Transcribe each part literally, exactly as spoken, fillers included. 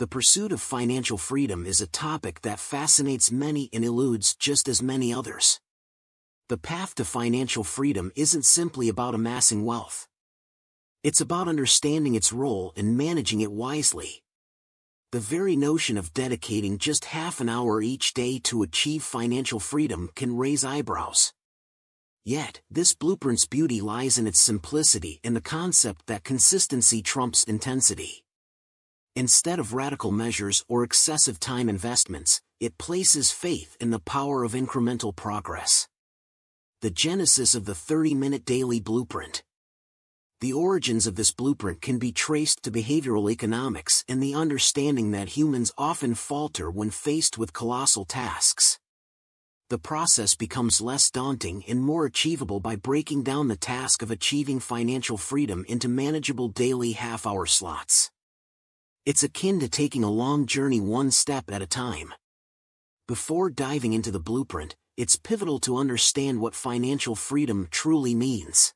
The pursuit of financial freedom is a topic that fascinates many and eludes just as many others. The path to financial freedom isn't simply about amassing wealth. It's about understanding its role and managing it wisely. The very notion of dedicating just half an hour each day to achieve financial freedom can raise eyebrows. Yet, this blueprint's beauty lies in its simplicity and the concept that consistency trumps intensity. Instead of radical measures or excessive time investments, it places faith in the power of incremental progress. The genesis of the thirty-minute daily blueprint. The origins of this blueprint can be traced to behavioral economics and the understanding that humans often falter when faced with colossal tasks. The process becomes less daunting and more achievable by breaking down the task of achieving financial freedom into manageable daily half-hour slots. It's akin to taking a long journey one step at a time. Before diving into the blueprint, it's pivotal to understand what financial freedom truly means.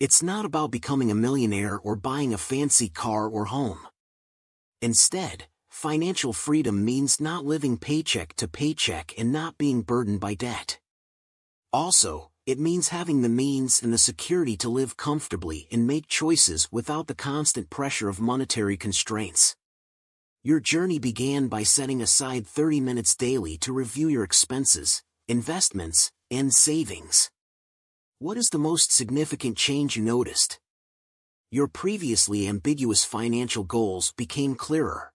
It's not about becoming a millionaire or buying a fancy car or home. Instead, financial freedom means not living paycheck to paycheck and not being burdened by debt. Also, it means having the means and the security to live comfortably and make choices without the constant pressure of monetary constraints. Your journey began by setting aside thirty minutes daily to review your expenses, investments, and savings. What is the most significant change you noticed? Your previously ambiguous financial goals became clearer.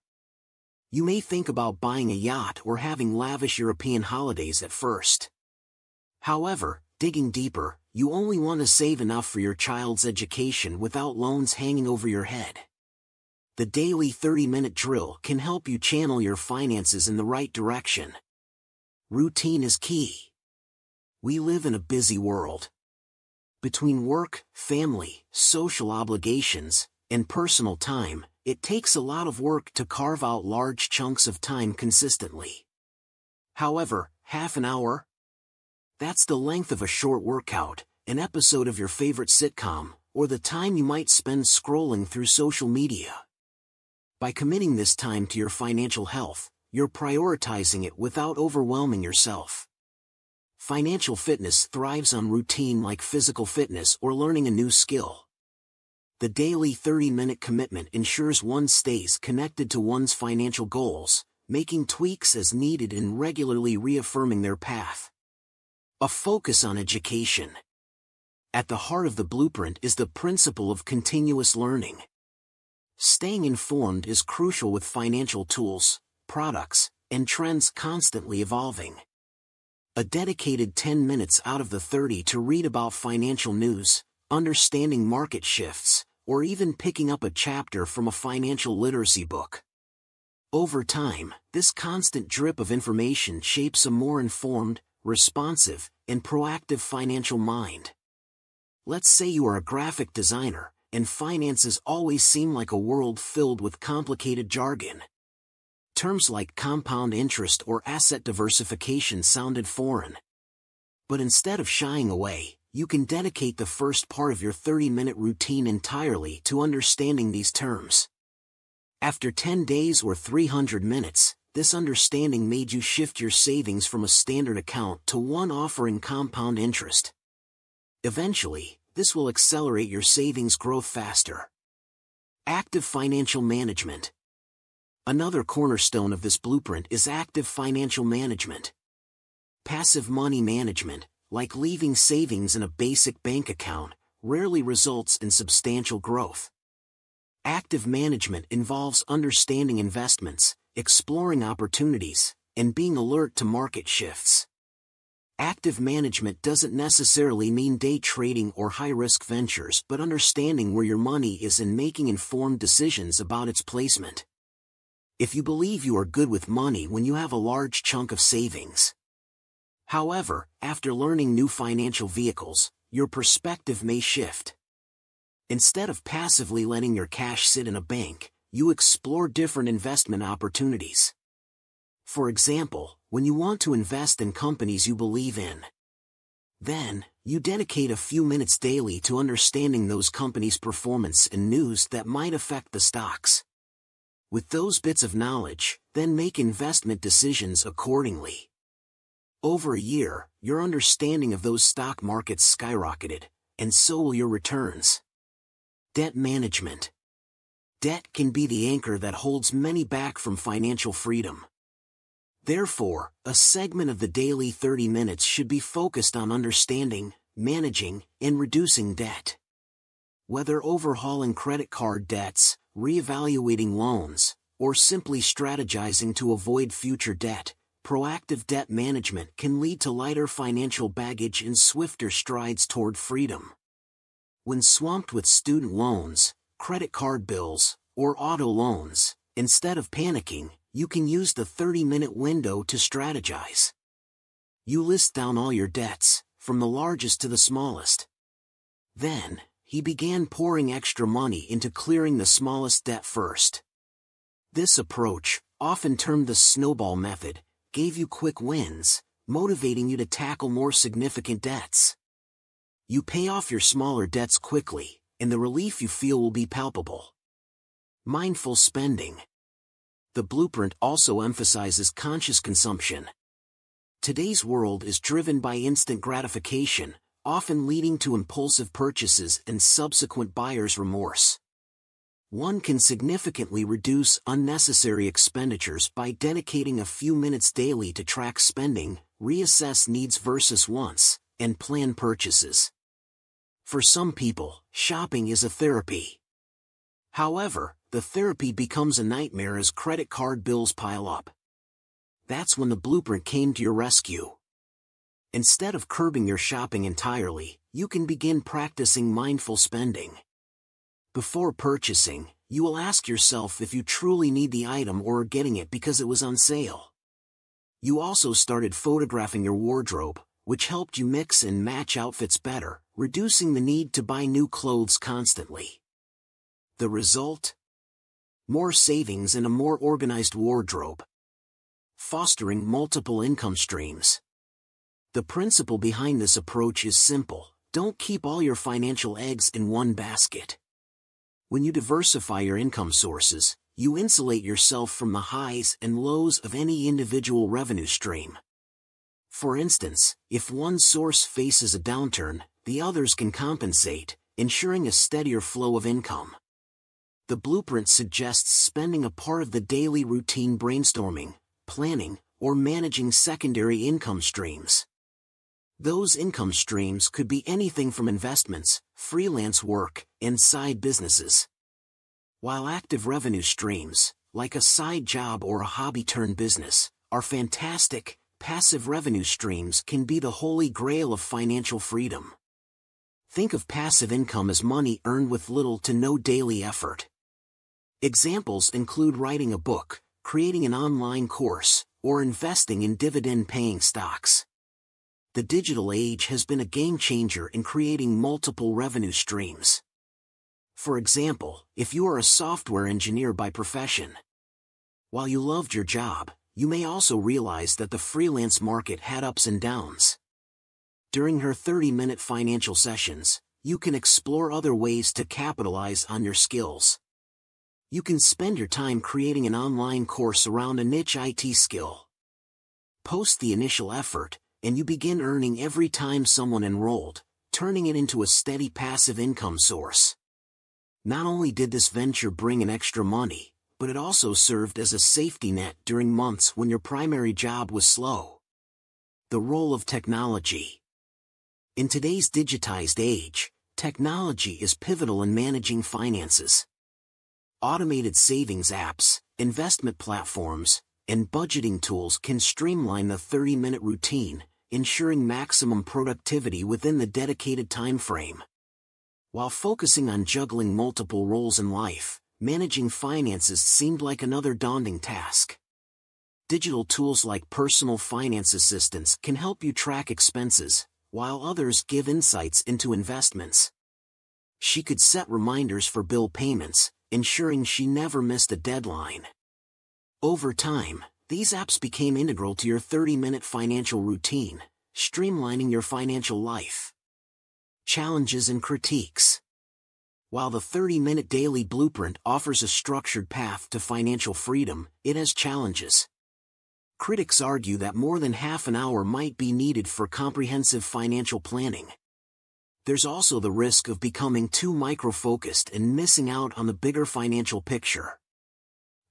You may think about buying a yacht or having lavish European holidays at first. However, digging deeper, you only want to save enough for your child's education without loans hanging over your head. The daily thirty-minute drill can help you channel your finances in the right direction. Routine is key. We live in a busy world. Between work, family, social obligations, and personal time, it takes a lot of work to carve out large chunks of time consistently. However, half an hour, that's the length of a short workout, an episode of your favorite sitcom, or the time you might spend scrolling through social media. By committing this time to your financial health, you're prioritizing it without overwhelming yourself. Financial fitness thrives on routine like physical fitness or learning a new skill. The daily thirty-minute commitment ensures one stays connected to one's financial goals, making tweaks as needed and regularly reaffirming their path. A focus on education. At the heart of the blueprint is the principle of continuous learning. Staying informed is crucial with financial tools, products, and trends constantly evolving. A dedicated ten minutes out of the thirty to read about financial news, understanding market shifts, or even picking up a chapter from a financial literacy book. Over time, this constant drip of information shapes a more informed, responsive, and proactive financial mind. Let's say you are a graphic designer, and finances always seem like a world filled with complicated jargon. Terms like compound interest or asset diversification sounded foreign. But instead of shying away, you can dedicate the first part of your thirty-minute routine entirely to understanding these terms. After ten days or three hundred minutes, this understanding made you shift your savings from a standard account to one offering compound interest. Eventually, this will accelerate your savings growth faster. Active financial management. Another cornerstone of this blueprint is active financial management. Passive money management, like leaving savings in a basic bank account, rarely results in substantial growth. Active management involves understanding investments, exploring opportunities, and being alert to market shifts. Active management doesn't necessarily mean day trading or high-risk ventures, but understanding where your money is and making informed decisions about its placement. If you believe you are good with money when you have a large chunk of savings. However, after learning new financial vehicles, your perspective may shift. Instead of passively letting your cash sit in a bank, you explore different investment opportunities. For example, when you want to invest in companies you believe in, then, you dedicate a few minutes daily to understanding those companies' performance and news that might affect the stocks. with those bits of knowledge, then make investment decisions accordingly. Over a year, your understanding of those stock markets skyrocketed, and so will your returns. Debt management. Debt can be the anchor that holds many back from financial freedom. Therefore, a segment of the daily thirty minutes should be focused on understanding, managing, and reducing debt. Whether overhauling credit card debts, reevaluating loans, or simply strategizing to avoid future debt, proactive debt management can lead to lighter financial baggage and swifter strides toward freedom. When swamped with student loans, credit card bills, or auto loans, instead of panicking, you can use the thirty minute window to strategize. You list down all your debts, from the largest to the smallest. Then, he began pouring extra money into clearing the smallest debt first. This approach, often termed the snowball method, gave you quick wins, motivating you to tackle more significant debts. You pay off your smaller debts quickly, and the relief you feel will be palpable. Mindful spending. The blueprint also emphasizes conscious consumption. Today's world is driven by instant gratification, often leading to impulsive purchases and subsequent buyer's remorse. One can significantly reduce unnecessary expenditures by dedicating a few minutes daily to track spending, reassess needs versus wants, and plan purchases. For some people, shopping is a therapy. However, the therapy becomes a nightmare as credit card bills pile up. That's when the blueprint came to your rescue. Instead of curbing your shopping entirely, you can begin practicing mindful spending. Before purchasing, you will ask yourself if you truly need the item or are getting it because it was on sale. You also started photographing your wardrobe, which helped you mix and match outfits better, reducing the need to buy new clothes constantly. The result? More savings and a more organized wardrobe. Fostering multiple income streams. The principle behind this approach is simple. Don't keep all your financial eggs in one basket. When you diversify your income sources, you insulate yourself from the highs and lows of any individual revenue stream. For instance, if one source faces a downturn, the others can compensate, ensuring a steadier flow of income. The blueprint suggests spending a part of the daily routine brainstorming, planning, or managing secondary income streams. Those income streams could be anything from investments, freelance work, and side businesses. While active revenue streams, like a side job or a hobby-turned business, are fantastic, passive revenue streams can be the holy grail of financial freedom. Think of passive income as money earned with little to no daily effort. Examples include writing a book, creating an online course, or investing in dividend-paying stocks. The digital age has been a game-changer in creating multiple revenue streams. For example, if you are a software engineer by profession, while you loved your job, you may also realize that the freelance market had ups and downs. During her thirty minute financial sessions, you can explore other ways to capitalize on your skills. You can spend your time creating an online course around a niche I T skill. Post the initial effort, and you begin earning every time someone enrolled, turning it into a steady passive income source. Not only did this venture bring in extra money, but it also served as a safety net during months when your primary job was slow. The role of technology. In today's digitized age, technology is pivotal in managing finances. Automated savings apps, investment platforms, and budgeting tools can streamline the thirty minute routine, ensuring maximum productivity within the dedicated time frame. While focusing on juggling multiple roles in life, managing finances seemed like another daunting task. Digital tools like personal finance assistants can help you track expenses, while others give insights into investments. She could set reminders for bill payments, ensuring she never missed a deadline. Over time, these apps became integral to your thirty minute financial routine, streamlining your financial life. Challenges and critiques. While the thirty-minute daily blueprint offers a structured path to financial freedom, it has challenges. Critics argue that more than half an hour might be needed for comprehensive financial planning. There's also the risk of becoming too micro-focused and missing out on the bigger financial picture.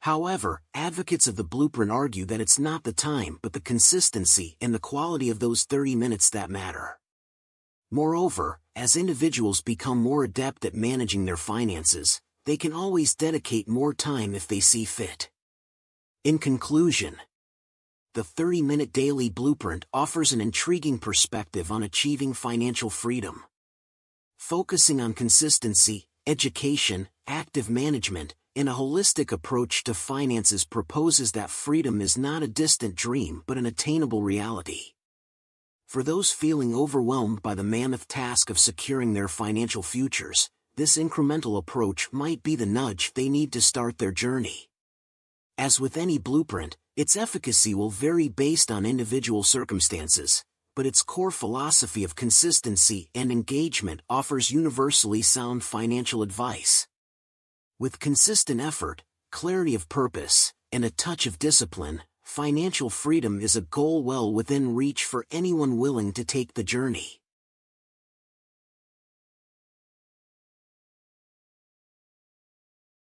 However, advocates of the blueprint argue that it's not the time but the consistency and the quality of those thirty minutes that matter. Moreover, as individuals become more adept at managing their finances, they can always dedicate more time if they see fit. In conclusion, the thirty-minute daily blueprint offers an intriguing perspective on achieving financial freedom. Focusing on consistency, education, active management, and a holistic approach to finances proposes that freedom is not a distant dream but an attainable reality. For those feeling overwhelmed by the mammoth task of securing their financial futures, this incremental approach might be the nudge they need to start their journey. As with any blueprint, its efficacy will vary based on individual circumstances, but its core philosophy of consistency and engagement offers universally sound financial advice. With consistent effort, clarity of purpose, and a touch of discipline, financial freedom is a goal well within reach for anyone willing to take the journey.